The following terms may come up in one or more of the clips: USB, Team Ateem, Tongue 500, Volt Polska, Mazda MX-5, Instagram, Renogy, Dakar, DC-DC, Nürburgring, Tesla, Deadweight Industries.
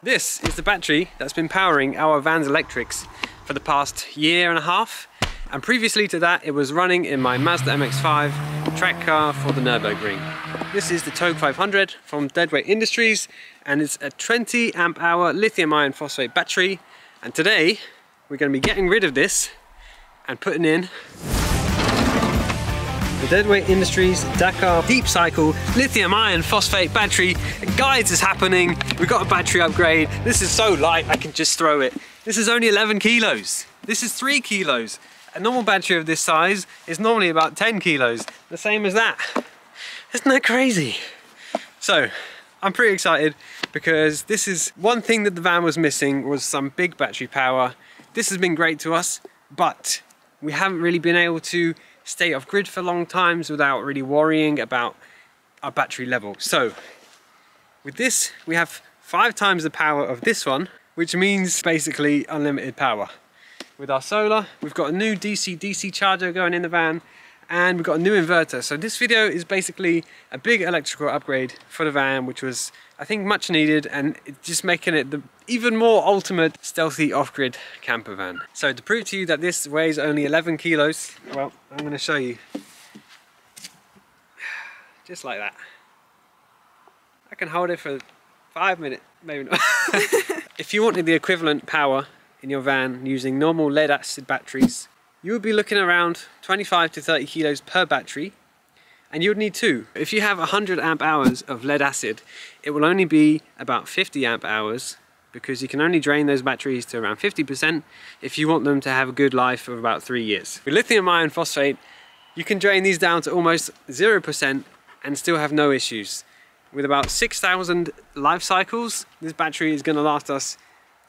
This is the battery that's been powering our van's electrics for the past year and a half, and previously to that it was running in my Mazda MX-5 track car for the Nürburgring. This is the Tongue 500 from Deadweight Industries, and it's a 20 amp hour lithium iron phosphate battery, and today we're going to be getting rid of this and putting in the Deadweight Industries Dakar Deep Cycle Lithium Iron Phosphate Battery. And guys, it's happening. We've got a battery upgrade. This is so light, I can just throw it. This is only 11 kilos. This is 3 kilos. A normal battery of this size is normally about 10 kilos. The same as that. Isn't that crazy? So, I'm pretty excited because this is one thing that the van was missing, was some big battery power. This has been great to us, but we haven't really been able to stay off grid for long times without really worrying about our battery level. So with this, we have 5 times the power of this one, which means basically unlimited power. With our solar, we've got a new DC-DC charger going in the van, and we've got a new inverter. So this video is basically a big electrical upgrade for the van, which was, I think, much needed, and just making it the even more ultimate stealthy off-grid camper van. So to prove to you that this weighs only 11 kilos, well, I'm going to show you. Just like that. I can hold it for 5 minutes, maybe not. If you wanted the equivalent power in your van using normal lead-acid batteries, you would be looking around 25 to 30 kilos per battery, and you would need 2. If you have 100 amp hours of lead acid, it will only be about 50 amp hours, because you can only drain those batteries to around 50% if you want them to have a good life of about 3 years. With lithium iron phosphate, you can drain these down to almost 0% and still have no issues. With about 6,000 life cycles, this battery is going to last us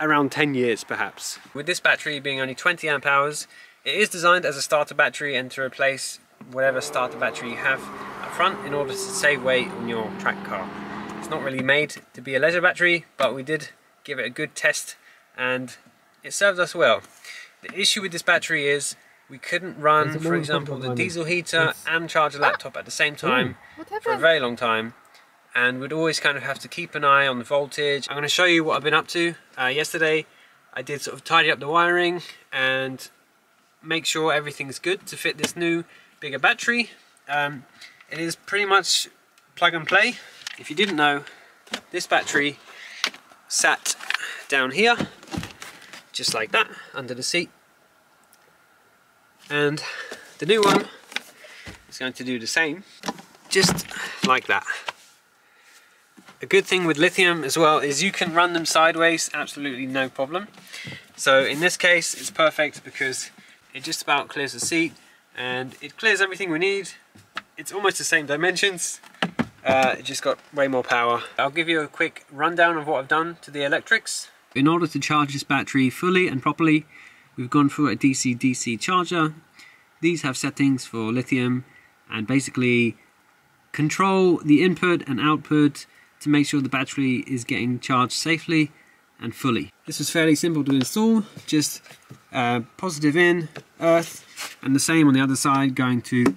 around 10 years perhaps. With this battery being only 20 amp hours, it is designed as a starter battery and to replace whatever starter battery you have up front in order to save weight on your track car. It's not really made to be a leisure battery, but we did give it a good test and it served us well. The issue with this battery is we couldn't run, for example, the diesel heater and charge a laptop at the same time for a very long time, and we'd always kind of have to keep an eye on the voltage. I'm going to show you what I've been up to. Yesterday I did sort of tidy up the wiring and make sure everything's good to fit this new bigger battery. It is pretty much plug and play. If you didn't know, this battery sat down here just like that under the seat, and the new one is going to do the same, just like that. A good thing with lithium as well is you can run them sideways absolutely no problem. So in this case it's perfect because it just about clears the seat and it clears everything we need. It's almost the same dimensions, it just got way more power. I'll give you a quick rundown of what I've done to the electrics. In order to charge this battery fully and properly, we've gone for a DC-DC charger. These have settings for lithium and basically control the input and output to make sure the battery is getting charged safely and fully. This was fairly simple to install, just positive in, earth, and the same on the other side going to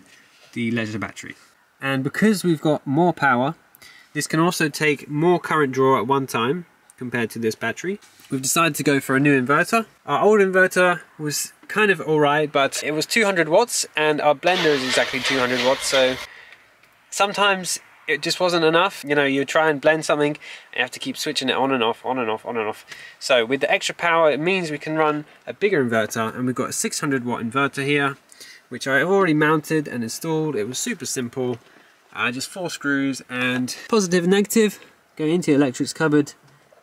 the leisure battery. And because we've got more power, this can also take more current draw at one time compared to this battery. We've decided to go for a new inverter. Our old inverter was kind of alright, but it was 200 watts and our blender is exactly 200 watts, so sometimes it just wasn't enough. You know, you try and blend something and you have to keep switching it on and off, on and off, on and off. So with the extra power, it means we can run a bigger inverter, and we've got a 600 watt inverter here, which I already mounted and installed. It was super simple, just 4 screws and positive and negative go into the electrics cupboard,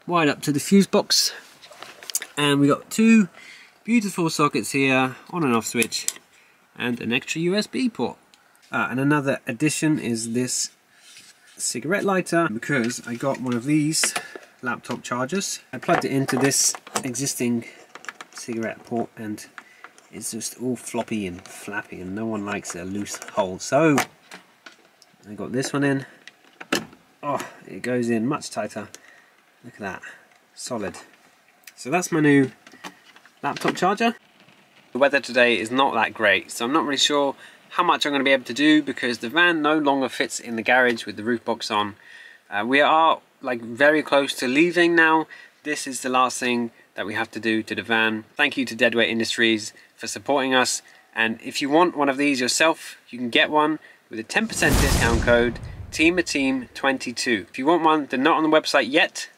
wide up to the fuse box. And we got 2 beautiful sockets here, on and off switch and an extra USB port. And another addition is this cigarette lighter, because I got one of these laptop chargers. I plugged it into this existing cigarette port and it's just all floppy and flappy and no one likes a loose hole, so I got this one in. Oh, it goes in much tighter. Look at that, solid. So that's my new laptop charger. The weather today is not that great, so I'm not really sure how much I'm going to be able to do, because the van no longer fits in the garage with the roof box on. We are like very close to leaving now, This is the last thing that we have to do to the van. Thank you to Deadweight Industries for supporting us, and if you want one of these yourself, you can get one with a 10% discount code TEAMATEEM22. If you want one, they're not on the website yet.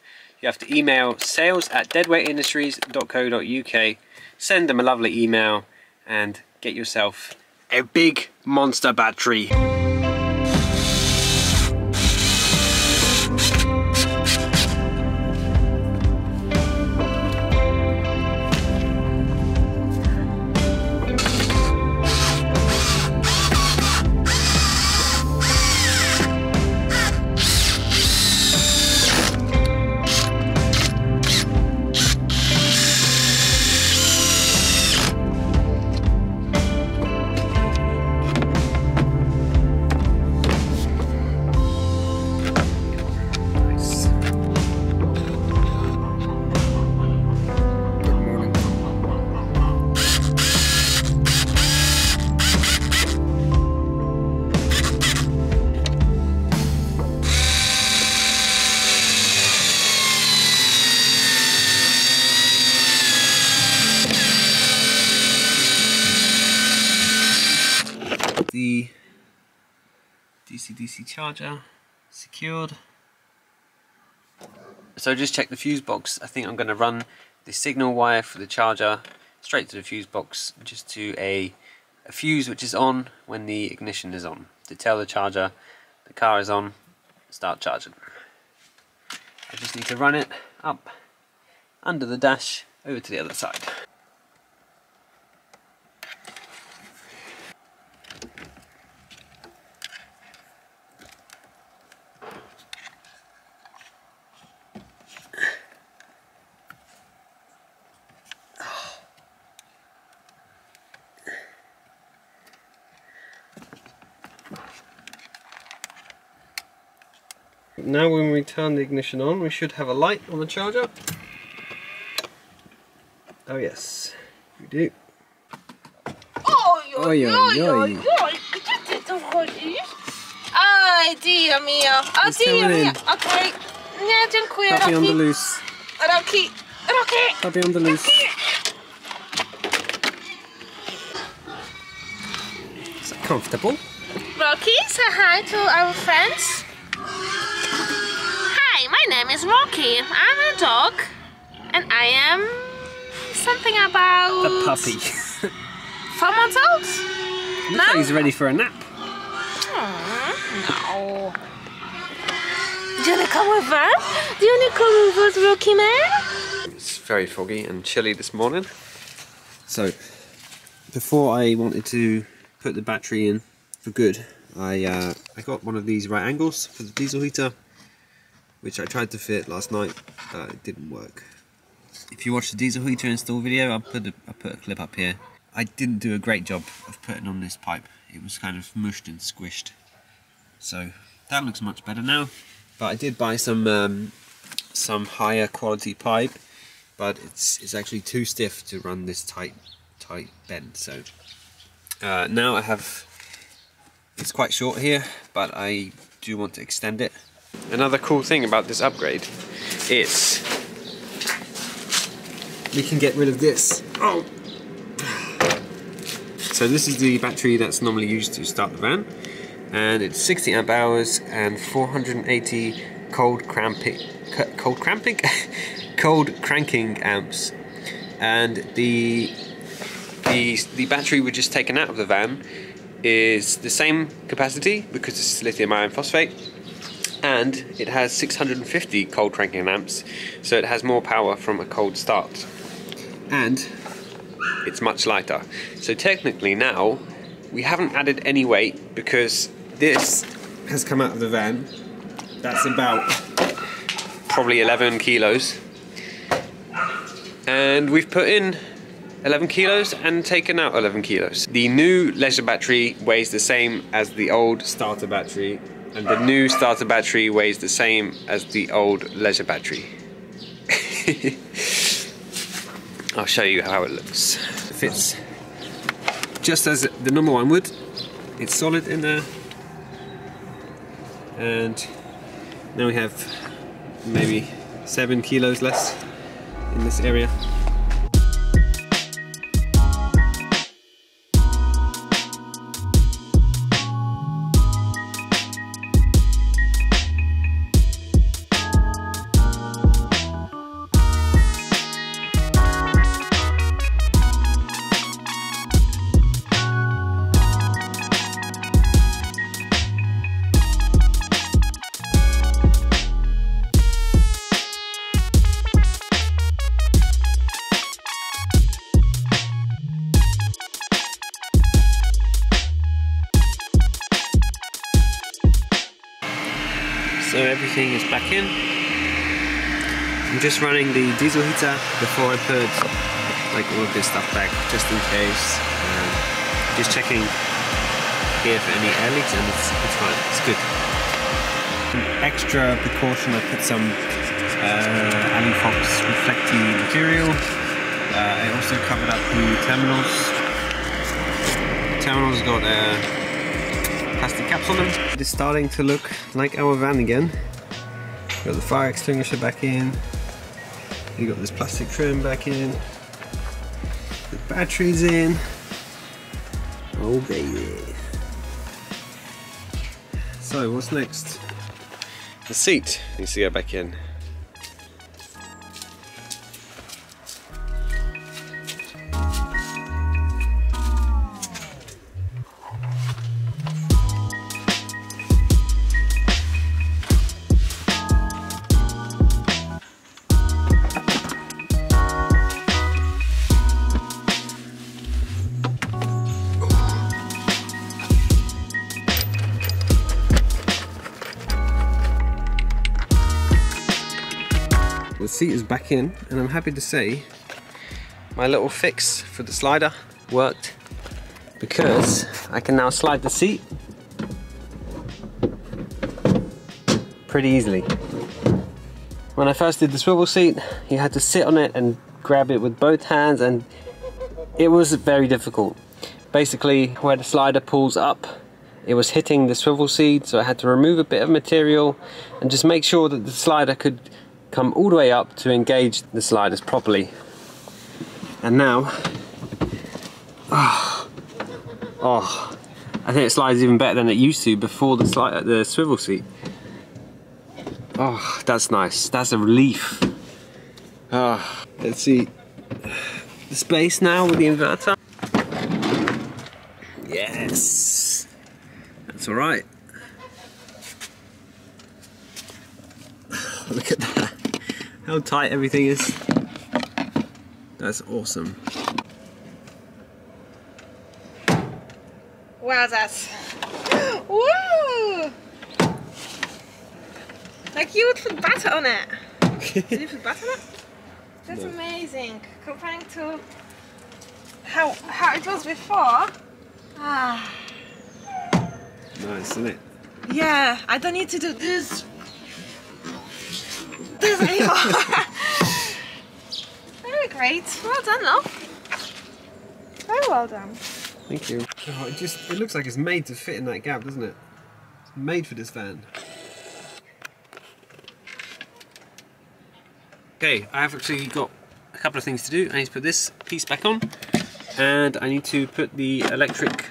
You have to email sales@deadweightindustries.co.uk, send them a lovely email and get yourself a big monster battery. The DC-DC charger secured. So just check the fuse box. I think I'm going to run the signal wire for the charger straight to the fuse box, just to a fuse which is on when the ignition is on, to tell the charger the car is on, start charging. I just need to run it up under the dash over to the other side. Now when we turn the ignition on, we should have a light on the charger. Oh yes, we do. Oj, oj, oj, oj, gdzie ty tu chodzisz? Aj, Dio mio, o Dio mio, okej. Nie, dziękuję, Rocky. Happy on the loose. Rocky, Rocky. Happy on the loose. Is that comfortable? Rocky, say hi to our friends. My name is Rocky. I'm a dog, and I am something about a puppy. 4 months old. Looks like he's ready for a nap. No. Do you want to come with us? Do you want to come with us, Rocky man? It's very foggy and chilly this morning. So, before I wanted to put the battery in for good, I got one of these right angles for the diesel heater, which I tried to fit last night, but it didn't work. If you watch the diesel heater install video, I'll put a clip up here. I didn't do a great job of putting on this pipe. It was kind of mushed and squished. So that looks much better now. But I did buy some higher quality pipe, but it's actually too stiff to run this tight bend. So now I have, it's quite short here, but I do want to extend it. Another cool thing about this upgrade is we can get rid of this. Oh! So this is the battery that's normally used to start the van, and it's 60 amp hours and 480 cold cranking amps. And the battery we just taken out of the van is the same capacity because it's lithium iron phosphate. And it has 650 cold cranking amps, so it has more power from a cold start. And it's much lighter. So technically now, we haven't added any weight because this has come out of the van. That's about probably 11 kilos. And we've put in 11 kilos and taken out 11 kilos. The new leisure battery weighs the same as the old starter battery, and the new starter battery weighs the same as the old leisure battery. I'll show you how it looks. It fits just as the normal one would. It's solid in there. And now we have maybe 7 kilos less in this area. So everything is back in. I'm just running the diesel heater before I put like all of this stuff back, just in case. Just checking here for any air leaks, and it's fine. It's good. An extra precaution, I put some Allen Fox reflecting material. I also covered up the terminals. The terminals got a plastic caps on them. It is starting to look like our van again. Got the fire extinguisher back in. You got this plastic trim back in. The batteries in. Oh baby. So what's next? The seat needs to go back in. The seat is back in, and I'm happy to say my little fix for the slider worked, because I can now slide the seat pretty easily. When I first did the swivel seat, you had to sit on it and grab it with both hands, and it was very difficult. Basically, where the slider pulls up, it was hitting the swivel seat, so I had to remove a bit of material and just make sure that the slider could come all the way up to engage the sliders properly. And now, I think it slides even better than it used to before the swivel seat. Oh, that's nice. That's a relief. Let's see the space now with the inverter. Yes, that's all right. Look at that. How tight everything is. That's awesome. Wow, that's... Woo! Like you would put butter on it. Did you put butter on it? That's no. Amazing. Comparing to how it was before. Ah. Nice, isn't it? Yeah, I don't need to do this. Very great. Well done, love. Very well done. Thank you. Oh, it looks like it's made to fit in that gap, doesn't it? It's made for this van. Okay, I've actually got a couple of things to do. I need to put this piece back on, and I need to put the electric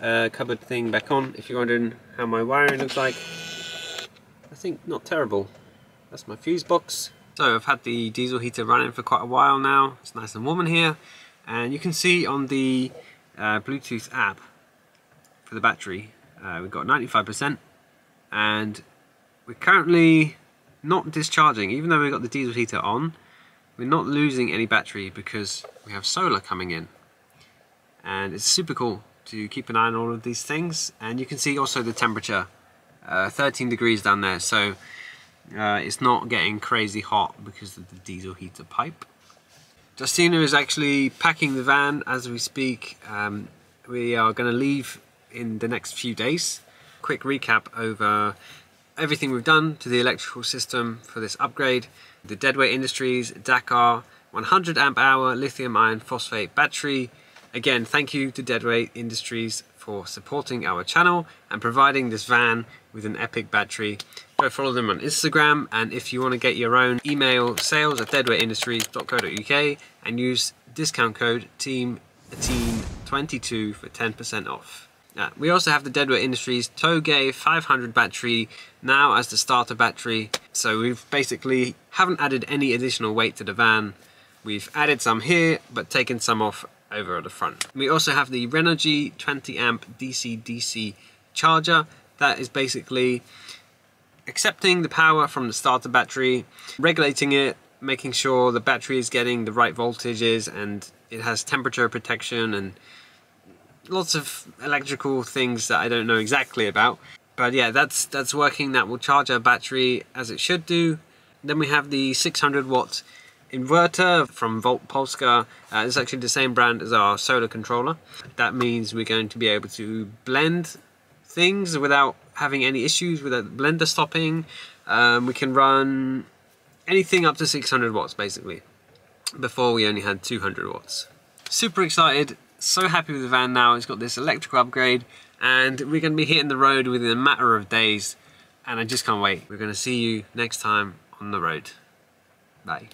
cupboard thing back on. If you're wondering how my wiring looks like, I think not terrible. That's my fuse box. So I've had the diesel heater running for quite a while now. It's nice and warm in here. And you can see on the Bluetooth app for the battery, we've got 95%. And we're currently not discharging. Even though we've got the diesel heater on, we're not losing any battery because we have solar coming in. And it's super cool to keep an eye on all of these things. And you can see also the temperature, 13 degrees down there. So it's not getting crazy hot because of the diesel heater pipe. Justina is actually packing the van as we speak. We are going to leave in the next few days. Quick recap over everything we've done to the electrical system for this upgrade. The Deadweight Industries Dakar 100 amp hour lithium iron phosphate battery. Again, thank you to Deadweight Industries for supporting our channel and providing this van with an epic battery. Go follow them on Instagram, and if you want to get your own, email sales@deadweightindustries.co.uk and use discount code TEAMATEEM22 for 10% off. We also have the Deadweight Industries Togay 500 battery now as the starter battery. So we've basically haven't added any additional weight to the van. We've added some here, but taken some off over at the front. We also have the Renogy 20 amp DC-DC charger. That is basically accepting the power from the starter battery, regulating it, making sure the battery is getting the right voltages, and it has temperature protection and lots of electrical things that I don't know exactly about. But yeah, that's working. That will charge our battery as it should do. Then we have the 600 watt inverter from Volt Polska. It's actually the same brand as our solar controller. That means we're going to be able to blend things without having any issues with the blender stopping. We can run anything up to 600 watts basically. Before we only had 200 watts. Super excited. So happy with the van now. It's got this electrical upgrade, and we're going to be hitting the road within a matter of days, and I just can't wait. We're going to see you next time on the road. Bye.